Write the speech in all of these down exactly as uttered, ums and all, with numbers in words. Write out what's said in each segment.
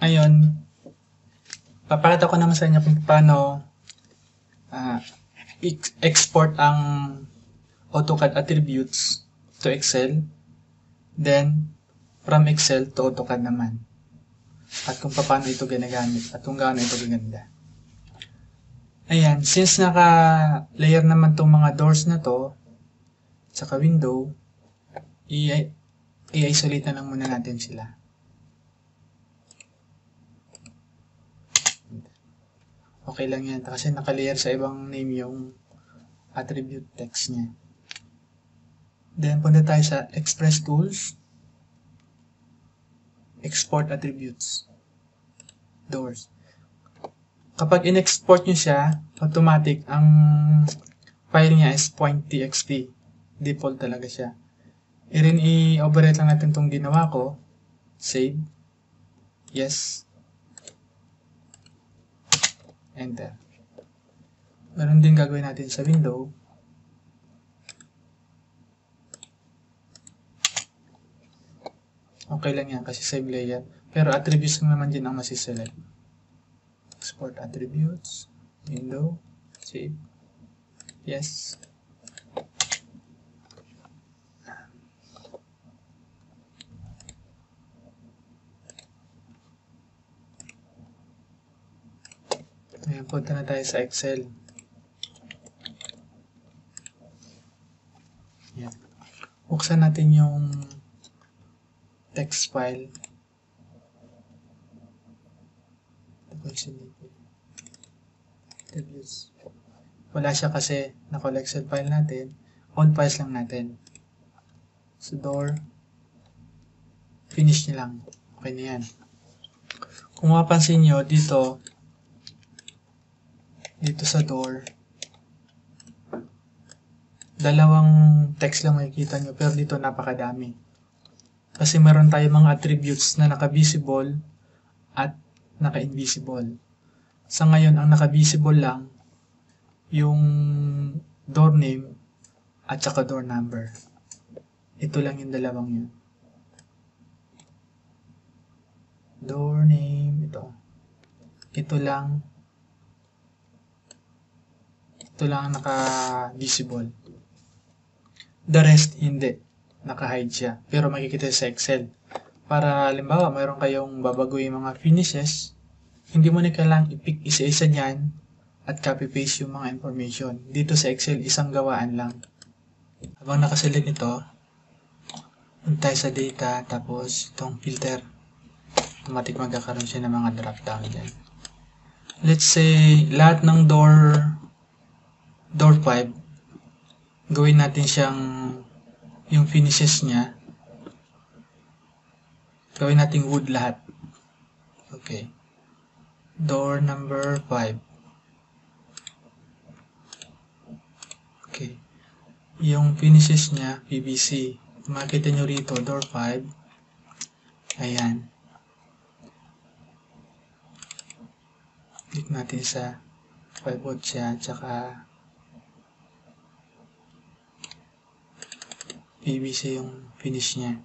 Ngayon, papakita ko naman sa inyo kung paano uh, export ang AutoCAD attributes to Excel. Then, from Excel to AutoCAD naman. At kung paano ito ginagamit at kung gaano ito gaganda. Ayan, since naka-layer naman itong mga doors na to, tsaka window, i-isolate na lang muna natin sila. Okay lang yan kasi naka-layer sa ibang name yung attribute text niya. Then punta tayo sa Express Tools, Export Attributes, Doors. Kapag in-export nyo siya, automatic ang file niya is .txt. Default talaga siya. Irin i-overwrite lang natin itong ginawa ko. Save. Yes. Enter. Meron din gagawin natin sa window. Okay lang yan kasi save layer. Pero attributes naman din ang masiselect. Export attributes. Window. Save. Yes. Ayan, punta na tayo sa Excel. Ayan. Buksan natin yung text file. Wala siya kasi naka Excel file natin. On files lang natin. So, door. Finish niya lang. Okay na yan. Kung mapansin nyo, dito, dito sa door, dalawang text lang makikita nyo, pero dito napakadami. Kasi meron tayo mga attributes na naka-visible at naka-invisible. Sa ngayon, ang naka-visible lang, yung door name at saka door number. Ito lang yung dalawang yun. Door name, ito. Ito lang. Ito lang naka-visible. The rest, hindi. Naka-hide siya. Pero makikita sa Excel. Para, halimbawa, mayroon kayong babagoy mga finishes, hindi mo na kailang i-pick isa-isa niyan at copy-paste yung mga information. Dito sa Excel, isang gawaan lang. Habang nakaselect nito, punta sa data, tapos itong filter. Automatic magkakaroon siya ng mga drop-down dyan. Let's say, lahat ng door Door five, gawin natin siyang yung finishes niya. Gawin natin wood lahat. Okay. Door number five. Okay. Yung finishes niya, P V C. Makita nyo rito, door five. Ayan. Click natin sa five siya, tsaka P V C yung finish niya.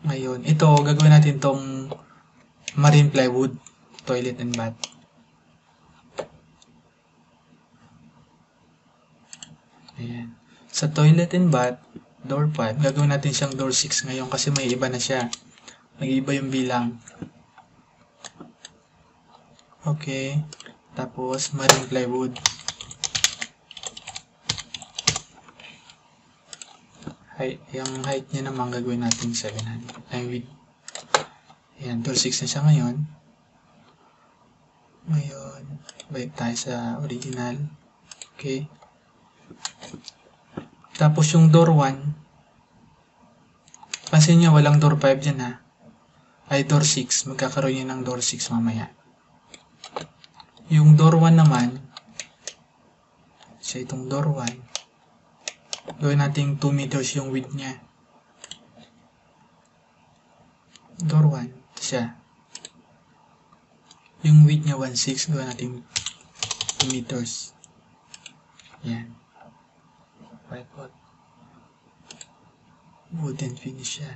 Ngayon, ito, gagawin natin tong marine plywood, toilet and bath. Ayan. Sa toilet and bath, door five, gagawin natin siyang door six ngayon kasi may iba na siya. Nag-iba yung bilang. Okay. Tapos, marine plywood. Yung height niya naman gagawin natin seven hundred. Ay, width. Ayan, door six na siya ngayon. Ngayon, balik tayo sa original. Okay. Tapos yung door one. Pansin nyo, walang door five dyan ha. Ay, door six. Magkakaroon niya ng door six mamaya. Yung door one naman, sa itong door one, gawin natin two meters yung width niya. Door one. Ito siya. Yung width niya one six. Gawin natin two meters. Ayan. five foot. Wooden finish siya.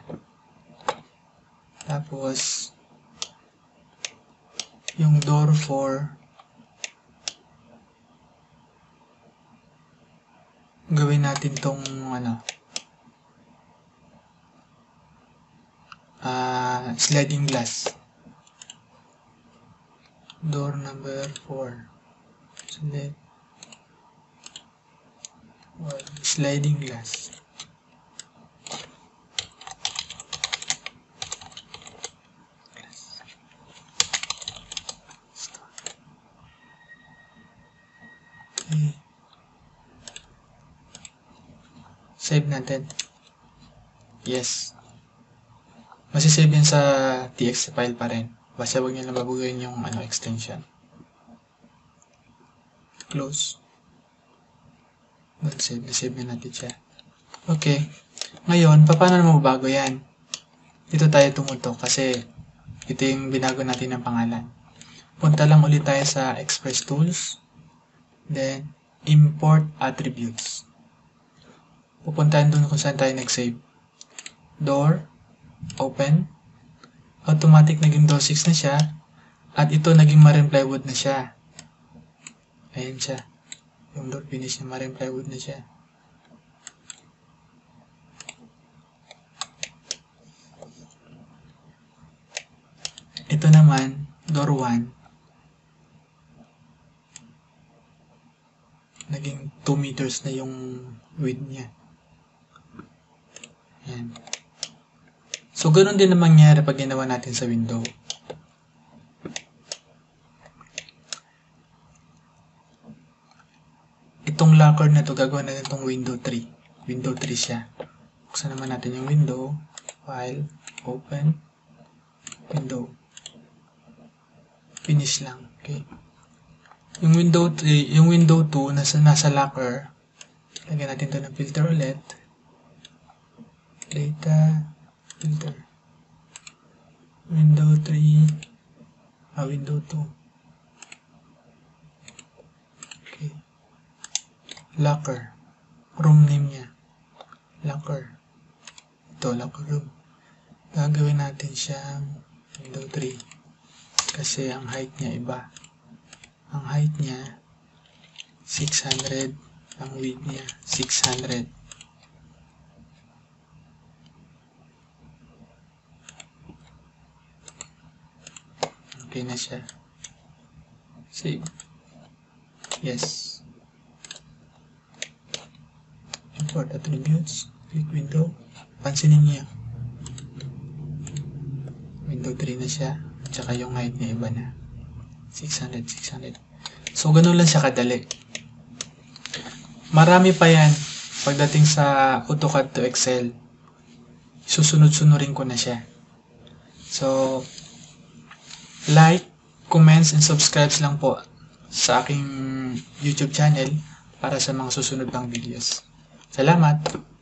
Tapos, yung door for gawin natin tong ano ah uh, sliding glass. Door number four. Select well, sliding glass. Okay. Save natin. Yes. Masisave yan sa txt file pa rin. Basta huwag nyo lang baguhin yung ano, extension. Close. Save. Save na natin siya. Okay. Ngayon, paano na mabago yan? Dito tayo tumutok kasi ito yung binago natin ng pangalan. Punta lang ulit tayo sa Express Tools. Then, Import Attributes. Pupuntahan doon kung saan tayo nag-save. Door, open, automatic naging door six na siya, at ito naging marine plywood na siya. Ayan siya. Yung door finish na marine plywood na siya. Ito naman, door one. Naging two meters na yung width niya. Ayan. So, ganoon din naman nangyari pag ginawa natin sa window. Itong locker na ito, gagawin natin itong window three. Window three siya. Buksan naman natin yung window. File, open, window. Finish lang. Okay. Yung window three, yung window two, nasa, nasa locker. Lagyan natin ito ng filter ulit. Data, filter. Window three, ah, window two. Okay. Locker. Room name niya. Locker. Ito, locker room. Gagawin natin siyang window three. Kasi ang height niya iba. Ang height niya, six hundred. Ang width niya, six hundred. Okay na siya. Save. Yes. Import attributes. Click window. Pansinin niya. Window three na siya. Tsaka yung height niya iba na. six hundred, six hundred. So, ganun lang siya kadali. Marami pa yan pagdating sa AutoCAD to Excel. Susunod-sunurin ko na siya. So, like, comments, and subscribes lang po sa aking YouTube channel para sa mga susunod pang videos. Salamat!